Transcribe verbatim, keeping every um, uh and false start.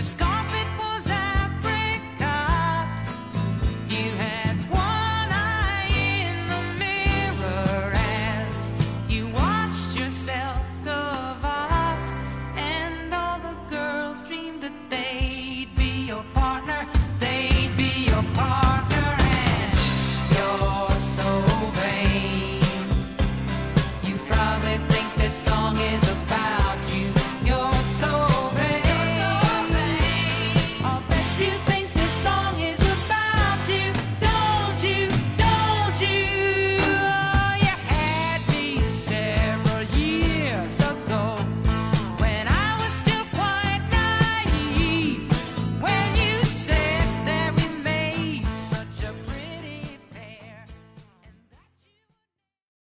your scar.